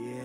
yeah.